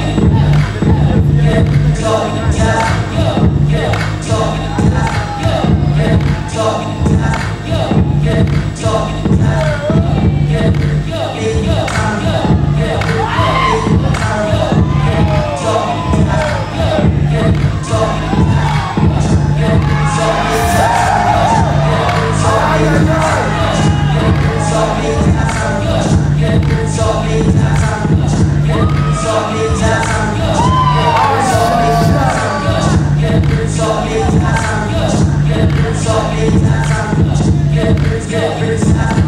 Get